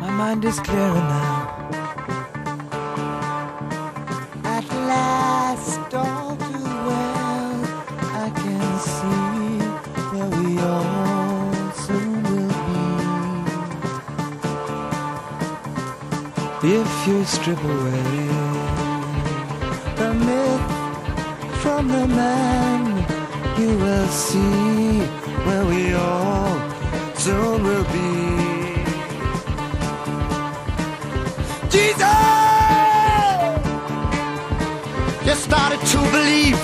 My mind is clearer now. At last, all too well, I can see where we all soon will be. If you strip away the myth from the man, you will see where we all soon will be. Jesus! You started to believe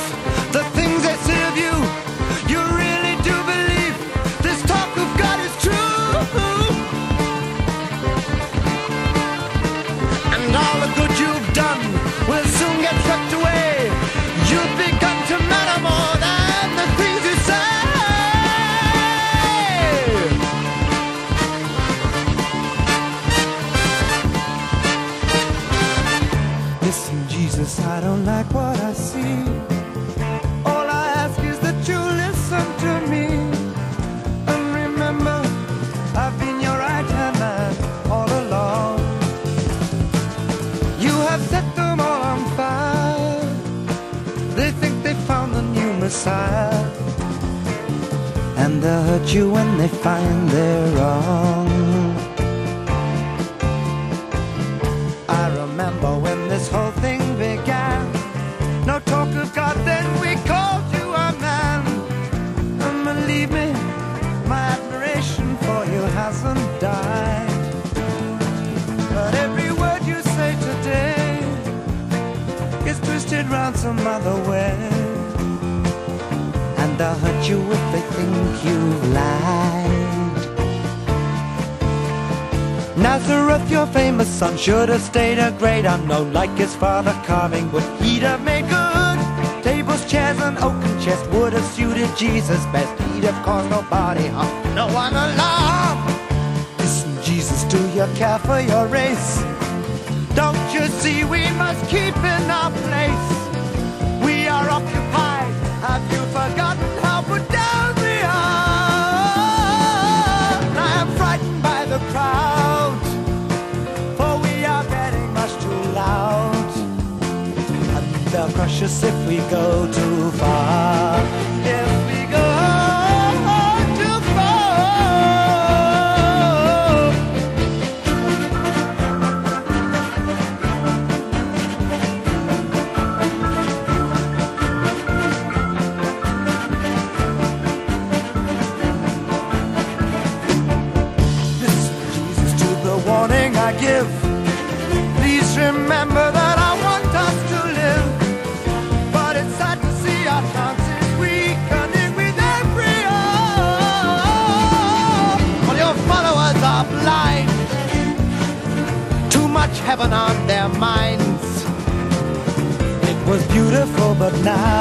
the things that serve you. You really do believe this talk of God is true. And all the good you've done will soon get swept away. You've begun to matter more than the things you say. Listen, Jesus, I don't like what I see. All I ask is that you listen to me. And remember, I've been your right-hand man all along. You have set them all on fire. They think they found the new Messiah, and they'll hurt you when they find they're wrong. I remember when this whole thing began. No talk of God, then we called you a man. And believe me, my admiration for you hasn't died. But every word you say today is twisted round some other way, and they'll hurt you if they think you've lied. Nazareth, your famous son, should have stayed a great unknown, like his father carving wood. He'd have made good. Tables, chairs, and oaken chest would have suited Jesus best. He'd have caused nobody harm, no one alarm. Listen, Jesus, do you care for your race? Don't you see we must keep in our place? We are occupied. Have you forgotten how put down we are? I am frightened by the crowd, for we are getting much too loud. And they'll crush us if we go too far. If we go too far. Give. Please remember that I want us to live, but it's sad to see our chances weakening with every hour. All your followers are blind, too much heaven on their minds. It was beautiful, but now